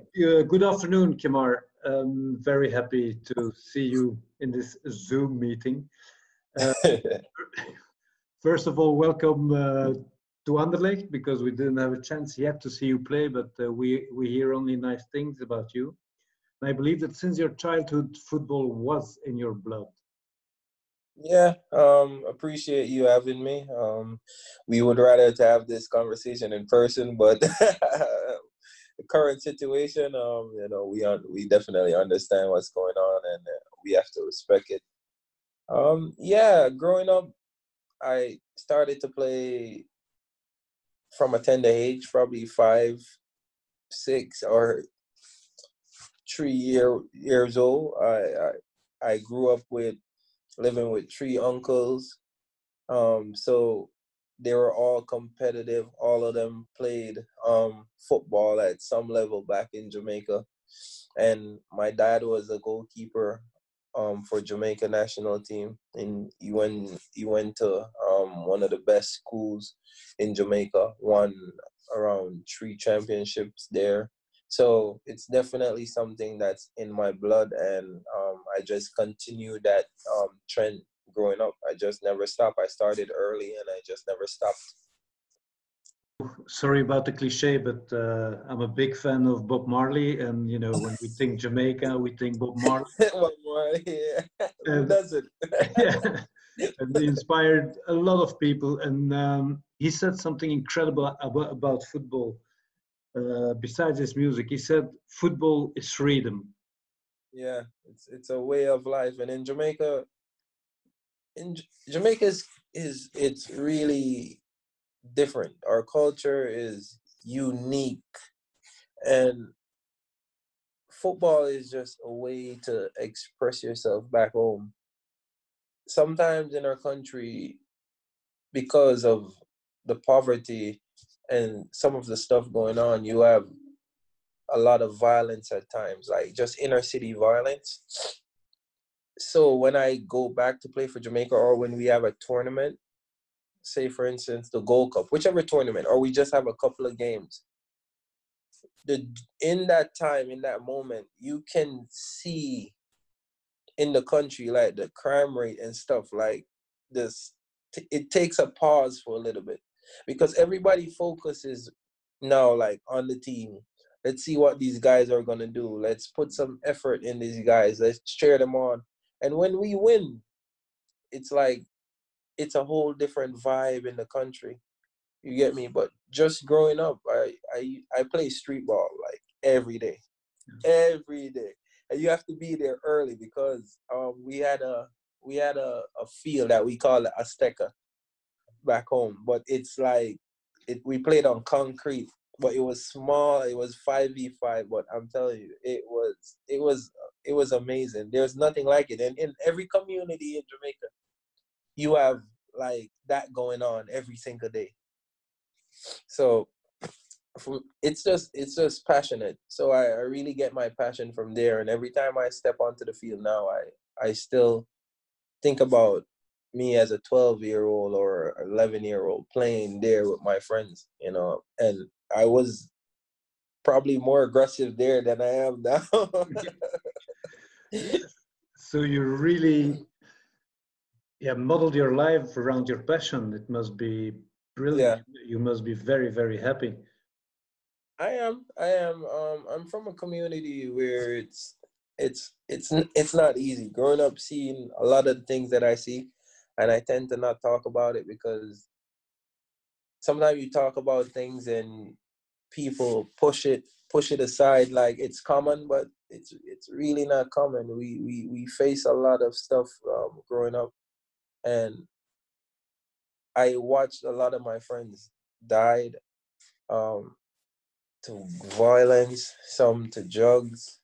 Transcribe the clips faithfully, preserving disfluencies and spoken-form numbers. Uh, good afternoon, Kimar. Um, very happy to see you in this Zoom meeting. Uh, first of all, welcome uh, to Anderlecht, because we didn't have a chance yet to see you play, but uh, we, we hear only nice things about you. And I believe that since your childhood, football was in your blood. Yeah, um, appreciate you having me. Um, we would rather to have this conversation in person, but the current situation, um, you know, we un we definitely understand what's going on, and we have to respect it. Um, yeah, growing up, I started to play from a tender age, probably five, six, or three year years old. I I, I grew up with. living with three uncles, um, so they were all competitive. All of them played um, football at some level back in Jamaica, and my dad was a goalkeeper um, for Jamaica national team, and he went he went to um, one of the best schools in Jamaica, won around three championships there. So it's definitely something that's in my blood, and um, I just continue that um, trend growing up. I just never stopped. I started early, and I just never stopped. Sorry about the cliche, but uh, I'm a big fan of Bob Marley, and you know, when we think Jamaica, we think Bob Marley. Bob Marley, yeah. Who doesn't? Yeah. And he inspired a lot of people, and um, he said something incredible about, about football. Uh, besides his music, he said, "Football is freedom." Yeah, it's it's a way of life, and in Jamaica, in Jamaica is is it's really different. Our culture is unique, and football is just a way to express yourself back home. Sometimes in our country, because of the poverty and some of the stuff going on, you have a lot of violence at times, like just inner city violence. So when I go back to play for Jamaica, or when we have a tournament, say for instance the Gold Cup, whichever tournament, or we just have a couple of games, the in that time, in that moment, you can see in the country like the crime rate and stuff like this. It takes a pause for a little bit, because everybody focuses now like on the team. Let's see what these guys are going to do. Let's put some effort in these guys. Let's cheer them on. And when we win, it's like it's a whole different vibe in the country. You get me? But just growing up, I, I, I play street ball like every day, every day. And you have to be there early, because um, we had, a, we had a, a field that we call Azteca back home, but it's like it, we played on concrete, but it was small. It was five v five, but I'm telling you, it was it was it was amazing. There's nothing like it. And in every community in Jamaica, you have like that going on every single day. So from, it's just it's just passionate. So I, I really get my passion from there. And every time I step onto the field now, I I still think about me as a twelve year old or eleven year old playing there with my friends, you know, and I was probably more aggressive there than I am now. So you really, yeah, modeled your life around your passion. It must be brilliant. Yeah. You must be very, very happy. I am, I am, um, I'm from a community where it's, it's, it's, it's not easy. Growing up, seeing a lot of things that I see, and I tend to not talk about it, because sometimes you talk about things and people push it push it aside like it's common, but it's it's really not common. We we we face a lot of stuff um, growing up, and I watched a lot of my friends died um, to violence, some to drugs,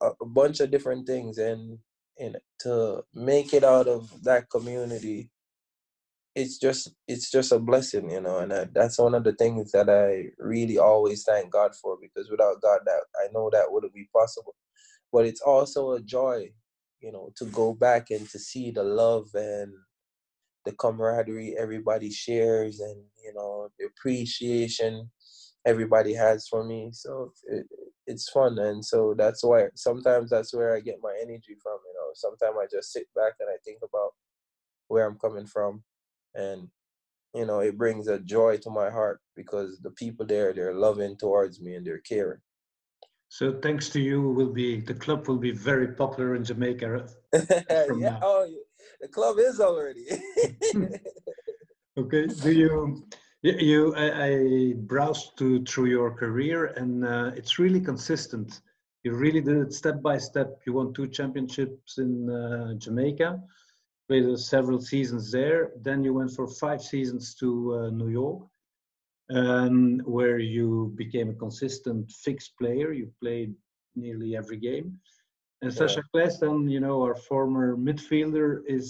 a, a bunch of different things, and. And to make it out of that community, it's just it's just a blessing, you know. And I, that's one of the things that I really always thank God for, because without God, that I know that wouldn't be possible. But it's also a joy, you know, to go back and to see the love and the camaraderie everybody shares, and you know the appreciation everybody has for me. So it, it's fun. And so that's why sometimes that's where I get my energy from, you know. Sometimes I just sit back and I think about where I'm coming from, and, you know, it brings a joy to my heart because the people there, they're loving towards me and they're caring. So thanks to you, will be the club will be very popular in Jamaica. From yeah, now. Oh, the club is already. Okay. Do you you I, I browsed to, through your career, and uh, it's really consistent. You really did it step by step. You won two championships in uh, Jamaica, played several seasons there. Then you went for five seasons to uh, New York. Um, where you became a consistent fixed player. You played nearly every game. And yeah. Sasha Klessen, you know, our former midfielder, is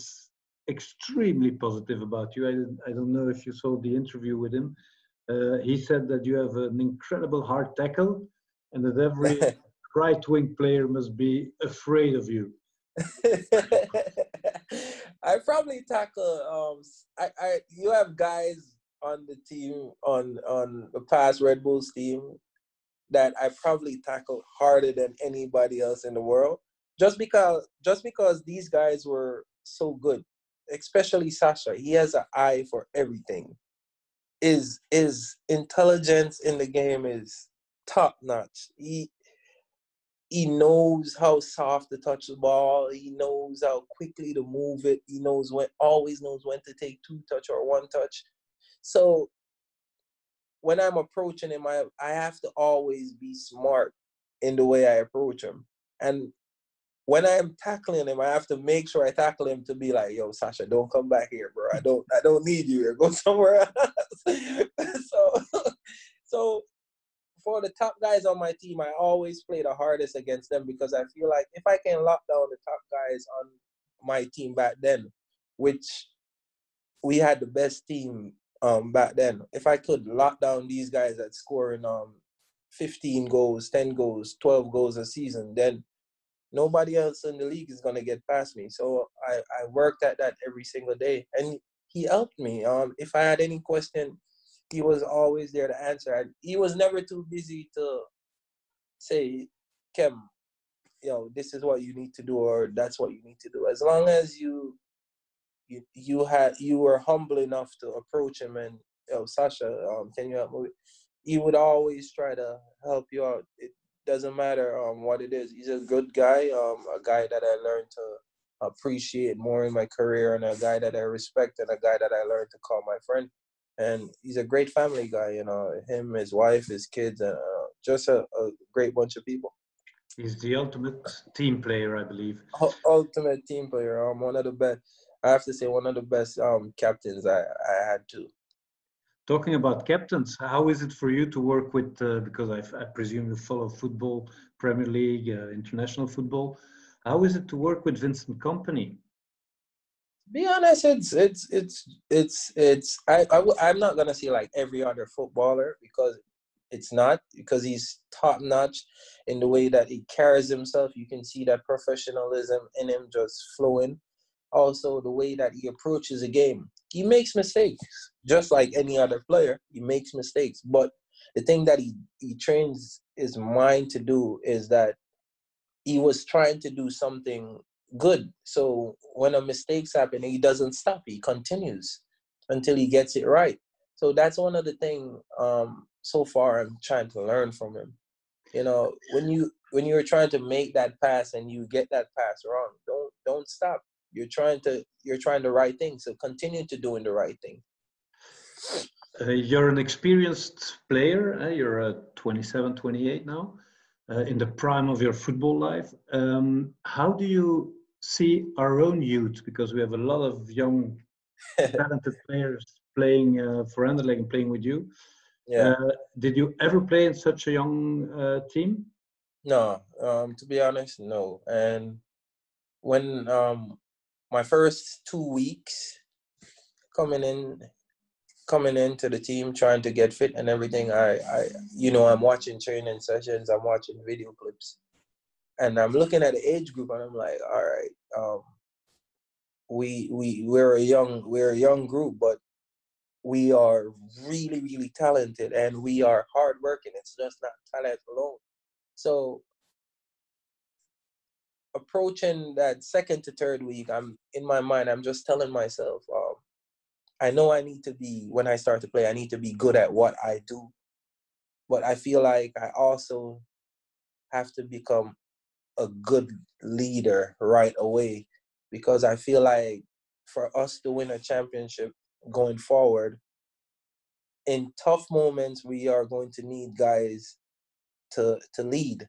extremely positive about you. I, didn't, I don't know if you saw the interview with him. Uh, he said that you have an incredible hard tackle and that every right-wing player must be afraid of you. I probably tackle... Um, I, I, you have guys... on the team, on, on the past Red Bulls team, that I probably tackled harder than anybody else in the world, just because just because these guys were so good, especially Sasha. He has an eye for everything. His, his intelligence in the game is top-notch. He, he knows how soft to touch the ball. He knows how quickly to move it. He knows when, always knows when to take two touch or one touch. So when I'm approaching him, I, I have to always be smart in the way I approach him. And when I'm tackling him, I have to make sure I tackle him to be like, yo, Sasha, don't come back here, bro. I don't I don't need you here. Go somewhere else. so, so for the top guys on my team, I always play the hardest against them because I feel like if I can lock down the top guys on my team back then, which we had the best team Um, back then, if I could lock down these guys at scoring um, fifteen goals, ten goals, twelve goals a season, then nobody else in the league is going to get past me. So I, I worked at that every single day. And he helped me. Um, if I had any question, he was always there to answer. I, he was never too busy to say, Kem, you know, this is what you need to do or that's what you need to do. As long as you You you had you were humble enough to approach him and, oh, Sasha, um, can you help me? He would always try to help you out. It doesn't matter um what it is. He's a good guy, um, a guy that I learned to appreciate more in my career, and a guy that I respect, and a guy that I learned to call my friend. And he's a great family guy, you know, him, his wife, his kids, and uh, just a, a great bunch of people. He's the ultimate team player, I believe. U- ultimate team player. Um, one of the best. I have to say, one of the best um, captains I, I had too. Talking about captains, how is it for you to work with, uh, because I, I presume you follow football, Premier League, uh, international football. How is it to work with Vincent Kompany? To be honest, it's, it's, it's, it's, it's I, I w- I'm not going to say like every other footballer because it's not, because he's top notch in the way that he carries himself. You can see that professionalism in him just flowing. Also, the way that he approaches a game. He makes mistakes, just like any other player. He makes mistakes. But the thing that he, he trains his mind to do is that he was trying to do something good. So when a mistake's happen, he doesn't stop. He continues until he gets it right. So that's one of the things um, so far I'm trying to learn from him. You know, when you when you're trying to make that pass and you get that pass wrong, don't don't stop. You're trying to you're trying the right thing, so continue to doing the right thing. Uh, you're an experienced player. Uh, you're uh, twenty-seven, twenty-eight now, uh, in the prime of your football life. Um, how do you see our own youth? Because we have a lot of young, talented players playing uh, for Anderlecht and playing with you. Yeah. Uh, did you ever play in such a young uh, team? No, um, to be honest, no. And when um. My first two weeks coming in, coming into the team, trying to get fit and everything, I, I, you know, I'm watching training sessions, I'm watching video clips, and I'm looking at the age group, and I'm like, all right, um, we, we, we're a young, we're a young group, but we are really, really talented, and we are hardworking. It's just not talent alone. So approaching that second to third week, I'm in my mind, I'm just telling myself, um, I know I need to be, when I start to play, I need to be good at what I do. But I feel like I also have to become a good leader right away, because I feel like for us to win a championship going forward, in tough moments, we are going to need guys to to lead.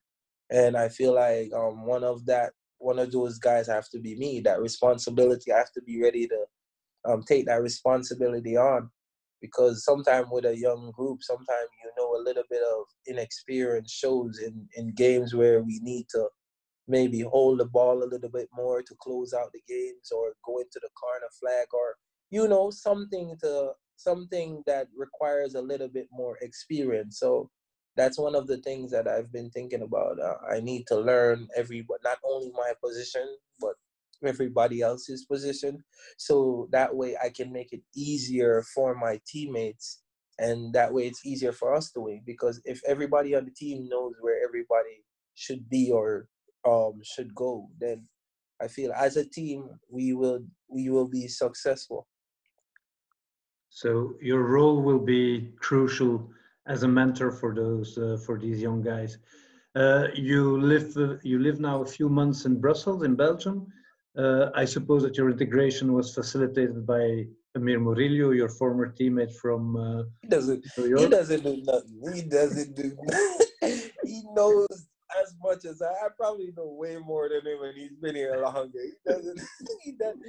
And I feel like um, one of that, one of those guys have to be me. That responsibility, I have to be ready to um, take that responsibility on, because sometimes with a young group, sometimes, you know, a little bit of inexperience shows in, in games where we need to maybe hold the ball a little bit more to close out the games, or go into the corner flag, or, you know, something to something that requires a little bit more experience. So that's one of the things that I've been thinking about. Uh, I need to learn every, not only my position, but everybody else's position, so that way I can make it easier for my teammates, and that way it's easier for us to win. Because if everybody on the team knows where everybody should be or um, should go, then I feel as a team we will we will be successful. So your role will be crucial as a mentor for those uh, for these young guys. Uh, you live uh, you live now a few months in Brussels, in Belgium. Uh, I suppose that your integration was facilitated by Amir Murillo, your former teammate from uh, he doesn't, New York. He doesn't do nothing. He doesn't do nothing. He knows as much as I. I probably know way more than him, and he's been here longer. He doesn't. He doesn't.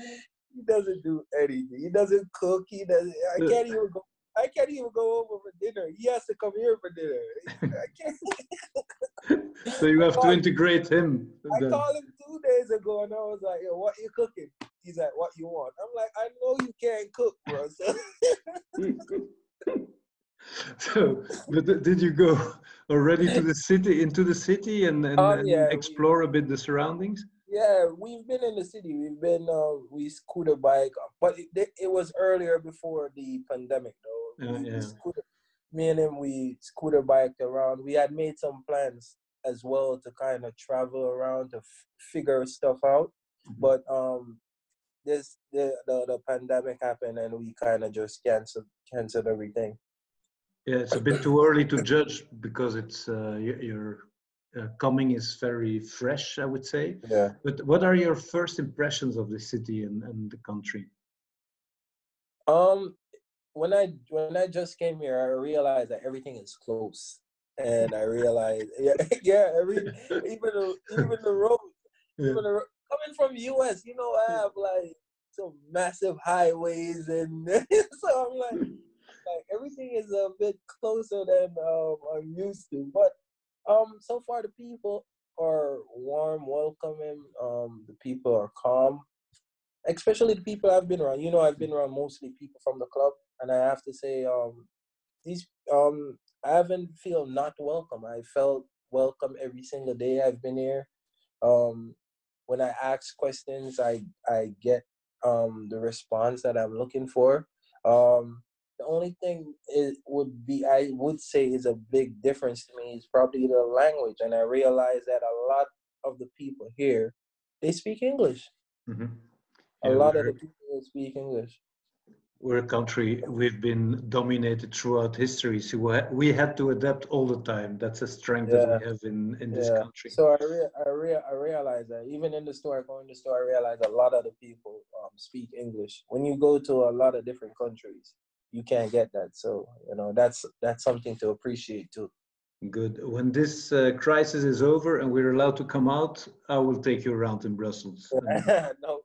He doesn't do anything. He doesn't cook. He doesn't. I can't even go. I can't even go over for dinner. He has to come here for dinner. I can't. So you have to integrate him. I then. called him two days ago and I was like, yo, what you cooking? He's like, what you want? I'm like, I know you can't cook, bro. So, so but did you go already to the city, into the city and, and, um, yeah, and explore we, a bit the surroundings? Yeah, we've been in the city. We've been, uh, we scooter bike, but it, it was earlier before the pandemic, though. Uh, yeah. scooter, me and him, we scooter biked around. We had made some plans as well to kind of travel around to f figure stuff out, mm-hmm. but um, this the, the the pandemic happened and we kind of just canceled canceled everything. Yeah, it's a bit too early to judge, because it's uh, your uh, coming is very fresh, I would say. Yeah. But what are your first impressions of the city and, and the country? Um. When I when I just came here, I realized that everything is close, and I realized, yeah, yeah, every even the, even the road, yeah. even the road, coming from the U S, you know, I have like some massive highways, and so I'm like, like everything is a bit closer than um, I'm used to. But um, so far the people are warm, welcoming. Um, the people are calm, especially the people I've been around. You know, I've been around mostly people from the club. And I have to say, um, these um, I haven't feel not welcome. I felt welcome every single day I've been here. Um, when I ask questions, I I get um, the response that I'm looking for. Um, the only thing it would be I would say is a big difference to me is probably the language. And I realize that a lot of the people here, they speak English. Mm-hmm. A yeah, lot of the people speak English. We're a country, we've been dominated throughout history, so we had to adapt all the time. That's a strength yeah. that we have in, in yeah. this country. So I, re I, re I realize that, even in the store, going to the store, I realize a lot of the people um, speak English. When you go to a lot of different countries, you can't get that. So, you know, that's, that's something to appreciate too. Good. When this uh, crisis is over and we're allowed to come out, I will take you around in Brussels. No problem.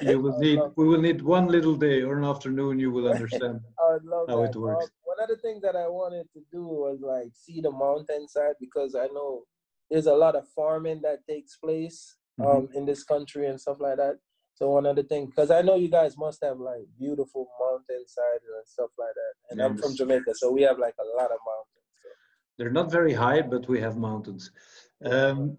You will need, we will need one little day or an afternoon, you will understand how that. it works. Um, one of the things that I wanted to do was like see the mountainside, because I know there's a lot of farming that takes place um, mm-hmm. in this country and stuff like that. So one of the things, because I know you guys must have like beautiful mountainside and stuff like that. And yes. I'm from Jamaica, so we have like a lot of mountains. They're not very high, but we have mountains. Um,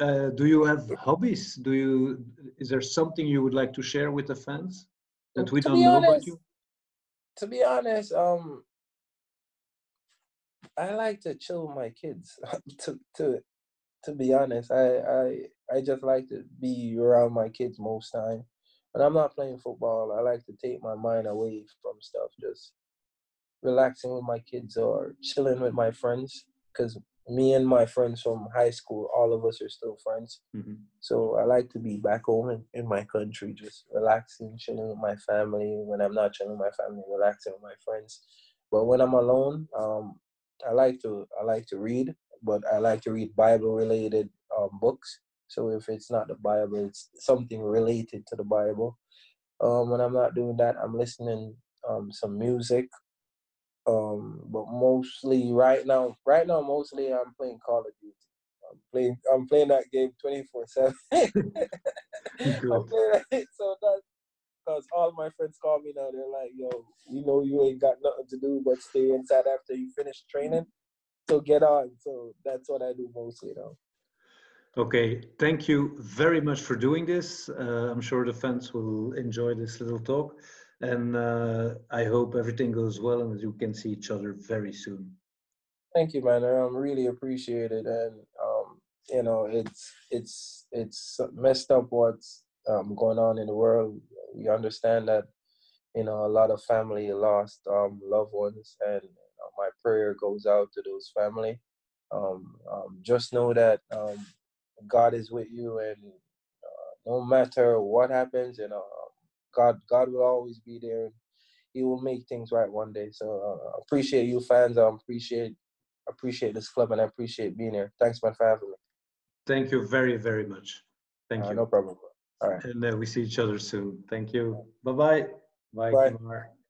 uh, do you have hobbies? Do you? Is there something you would like to share with the fans that we don't know about you? To be honest, um, I like to chill with my kids. to to to be honest, I, I I just like to be around my kids most time. When I'm not playing football, I like to take my mind away from stuff, just relaxing with my kids or chilling with my friends, because me and my friends from high school, all of us are still friends. Mm-hmm. So I like to be back home in, in my country, just relaxing, chilling with my family. When I'm not chilling with my family, relaxing with my friends. But when I'm alone, um, I like to I like to read, but I like to read Bible-related um, books. So if it's not the Bible, it's something related to the Bible. Um, when I'm not doing that, I'm listening um some music. Um, but mostly right now, right now mostly I'm playing Call of Duty. I'm playing, I'm playing that game twenty-four seven. I'm playing that, so that, because all my friends call me now, they're like, "Yo, you know you ain't got nothing to do but stay inside after you finish training, so get on." So that's what I do mostly now. Okay, thank you very much for doing this. Uh, I'm sure the fans will enjoy this little talk. And uh, I hope everything goes well and you can see each other very soon. Thank you, man. I'm really appreciated. And, um, you know, it's it's it's messed up what's um, going on in the world. We understand that, you know, a lot of family lost um, loved ones. And you know, my prayer goes out to those family. Um, um, just know that um, God is with you. And uh, no matter what happens, you know, God, God will always be there. He will make things right one day. So I uh, appreciate you fans. I appreciate, appreciate this club, and I appreciate being here. Thanks, man, for having me. Thank you very, very much. Thank uh, you. No problem. All right. And uh, we see each other soon. Thank you. Bye-bye. Bye. Bye. Bye.